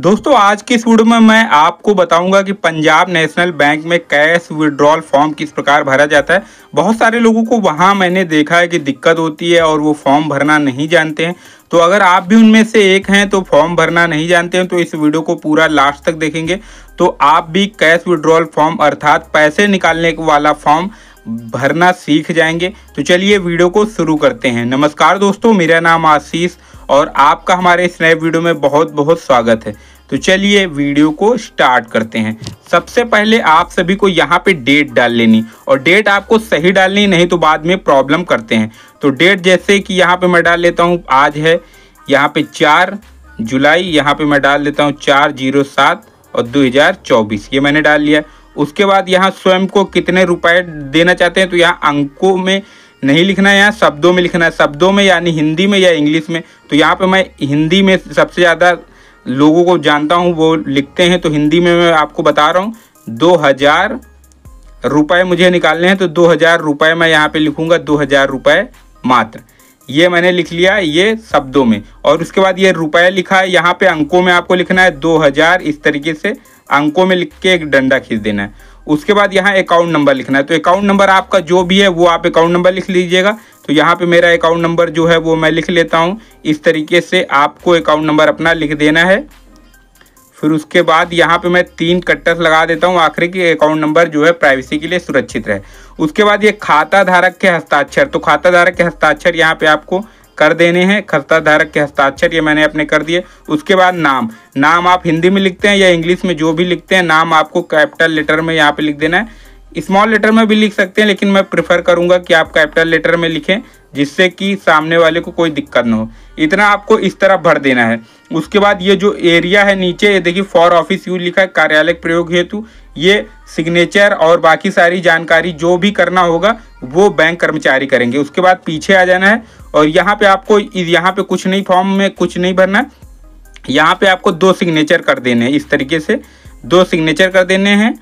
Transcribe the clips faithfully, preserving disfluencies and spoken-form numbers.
दोस्तों आज की इस वीडियो में मैं आपको बताऊंगा कि पंजाब नेशनल बैंक में कैश विड्रॉल फॉर्म किस प्रकार भरा जाता है। बहुत सारे लोगों को वहां मैंने देखा है कि दिक्कत होती है और वो फॉर्म भरना नहीं जानते हैं। तो अगर आप भी उनमें से एक हैं तो फॉर्म भरना नहीं जानते हैं तो इस वीडियो को पूरा लास्ट तक देखेंगे तो आप भी कैश विड्रॉल फॉर्म अर्थात पैसे निकालने वाला फॉर्म भरना सीख जाएंगे। तो चलिए वीडियो को शुरू करते हैं। नमस्कार दोस्तों, मेरा नाम आशीष और आपका हमारे इस नए वीडियो में बहुत बहुत स्वागत है। तो चलिए वीडियो को स्टार्ट करते हैं। सबसे पहले आप सभी को यहाँ पे डेट डाल लेनी और डेट आपको सही डालनी, नहीं तो बाद में प्रॉब्लम करते हैं। तो डेट जैसे कि यहाँ पे मैं डाल लेता हूँ, आज है यहाँ पे चार जुलाई, यहाँ पे मैं डाल देता हूँ चार जीरो सात और दो हज़ार चौबीस, ये मैंने डाल लिया। उसके बाद यहाँ स्वयं को कितने रुपए देना चाहते हैं तो यहाँ अंकों में नहीं लिखना है, यहाँ शब्दों में लिखना है। शब्दों में यानी हिंदी में या इंग्लिश में, तो यहाँ पे मैं हिंदी में सबसे ज़्यादा लोगों को जानता हूँ वो लिखते हैं, तो हिंदी में मैं आपको बता रहा हूँ। दो हज़ार रुपये मुझे निकालने हैं तो दो हज़ार रुपये मैं यहाँ पे लिखूँगा, दो हज़ार रुपये मात्र, ये मैंने लिख लिया ये शब्दों में। और उसके बाद ये रुपये लिखा है, यहाँ पे अंकों में आपको लिखना है दो हज़ार, इस तरीके से अंकों में लिख के एक डंडा खींच देना है। उसके बाद यहाँ अकाउंट नंबर लिखना है, तो अकाउंट नंबर आपका जो भी है वो आप अकाउंट नंबर लिख लीजिएगा। तो यहाँ पे मेरा अकाउंट नंबर जो है वो मैं लिख लेता हूँ, इस तरीके से आपको अकाउंट नंबर अपना लिख देना है। फिर उसके बाद यहाँ पे मैं तीन कट्टर्स लगा देता हूँ आखिरी के, अकाउंट नंबर जो है प्राइवेसी के लिए सुरक्षित रहे। उसके बाद ये खाता धारक के हस्ताक्षर, तो खाता धारक के हस्ताक्षर यहाँ पे आपको कर देने हैं, खाता धारक के हस्ताक्षर ये मैंने अपने कर दिए। उसके बाद नाम, नाम आप हिंदी में लिखते हैं या इंग्लिश में जो भी लिखते हैं, नाम आपको कैपिटल लेटर में यहाँ पे लिख देना है। स्मॉल लेटर में भी लिख सकते हैं लेकिन मैं प्रेफर करूँगा कि आप कैपिटल लेटर में लिखें जिससे कि सामने वाले को कोई दिक्कत ना हो। इतना आपको इस तरह भर देना है। उसके बाद ये जो एरिया है नीचे, ये देखिए फॉर ऑफिस यूज लिखा है, कार्यालय प्रयोग हेतु। ये सिग्नेचर और बाकी सारी जानकारी जो भी करना होगा वो बैंक कर्मचारी करेंगे। उसके बाद पीछे आ जाना है और यहाँ पे आपको, यहाँ पे कुछ नहीं, फॉर्म में कुछ नहीं भरना, यहाँ पे आपको दो सिग्नेचर कर देने हैं, इस तरीके से दो सिग्नेचर कर देने हैं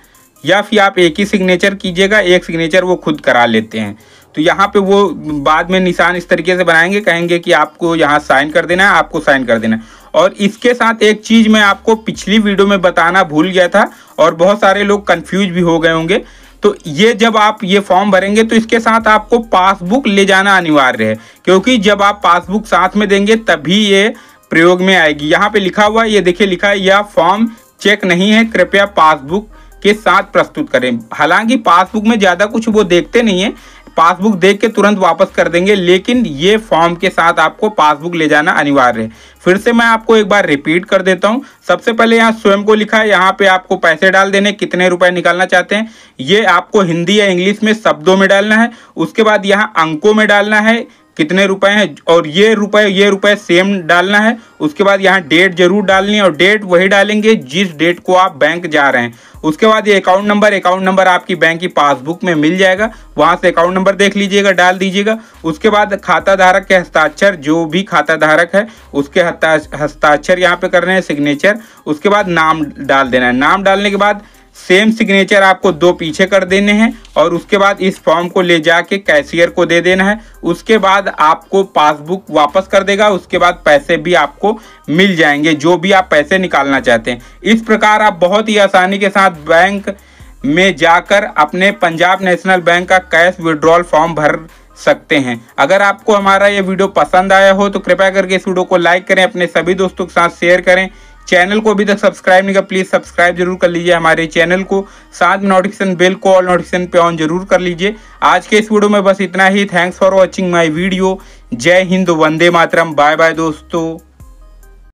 या फिर आप एक ही सिग्नेचर कीजिएगा, एक सिग्नेचर वो खुद करा लेते हैं। तो यहाँ पे वो बाद में निशान इस तरीके से बनाएंगे, कहेंगे कि आपको यहाँ साइन कर देना है, आपको साइन कर देना है। और इसके साथ एक चीज़ मैं आपको पिछली वीडियो में बताना भूल गया था और बहुत सारे लोग कंफ्यूज भी हो गए होंगे। तो ये जब आप ये फॉर्म भरेंगे तो इसके साथ आपको पासबुक ले जाना अनिवार्य है, क्योंकि जब आप पासबुक साथ में देंगे तभी ये प्रयोग में आएगी। यहाँ पे लिखा हुआ है, ये देखिए लिखा है, यह फॉर्म चेक नहीं है, कृपया पासबुक के साथ प्रस्तुत करें। हालांकि पासबुक में ज़्यादा कुछ वो देखते नहीं है, पासबुक देख के तुरंत वापस कर देंगे, लेकिन ये फॉर्म के साथ आपको पासबुक ले जाना अनिवार्य है। फिर से मैं आपको एक बार रिपीट कर देता हूँ। सबसे पहले यहाँ स्वयं को लिखा है, यहाँ पे आपको पैसे डाल देने, कितने रुपए निकालना चाहते हैं ये आपको हिंदी या इंग्लिश में शब्दों में डालना है। उसके बाद यहाँ अंकों में डालना है कितने रुपए हैं, और ये रुपए ये रुपए सेम डालना है। उसके बाद यहाँ डेट जरूर डालनी है और डेट वही डालेंगे जिस डेट को आप बैंक जा रहे हैं। उसके बाद ये अकाउंट नंबर, अकाउंट नंबर आपकी बैंक की पासबुक में मिल जाएगा, वहाँ से अकाउंट नंबर देख लीजिएगा, डाल दीजिएगा। उसके बाद खाता धारक के हस्ताक्षर, जो भी खाता धारक है उसके हस्ताक्षर यहाँ पे कर रहे हैं, सिग्नेचर। उसके बाद नाम डाल देना है, नाम डालने के बाद सेम सिग्नेचर आपको दो पीछे कर देने हैं और उसके बाद इस फॉर्म को ले जाके कैशियर को दे देना है। उसके बाद आपको पासबुक वापस कर देगा, उसके बाद पैसे भी आपको मिल जाएंगे जो भी आप पैसे निकालना चाहते हैं। इस प्रकार आप बहुत ही आसानी के साथ बैंक में जाकर अपने पंजाब नेशनल बैंक का कैश विड्रॉल फॉर्म भर सकते हैं। अगर आपको हमारा ये वीडियो पसंद आया हो तो कृपया करके इस वीडियो को लाइक करें, अपने सभी दोस्तों के साथ शेयर करें। चैनल को अभी तक सब्सक्राइब नहीं किया प्लीज़ सब्सक्राइब जरूर कर लीजिए हमारे चैनल को, साथ में नोटिफिकेशन बेल को ऑल नोटिफिकेशन पे ऑन जरूर कर लीजिए। आज के इस वीडियो में बस इतना ही। Thanks for watching my video. जय हिंद, वंदे मातरम, बाय बाय दोस्तों।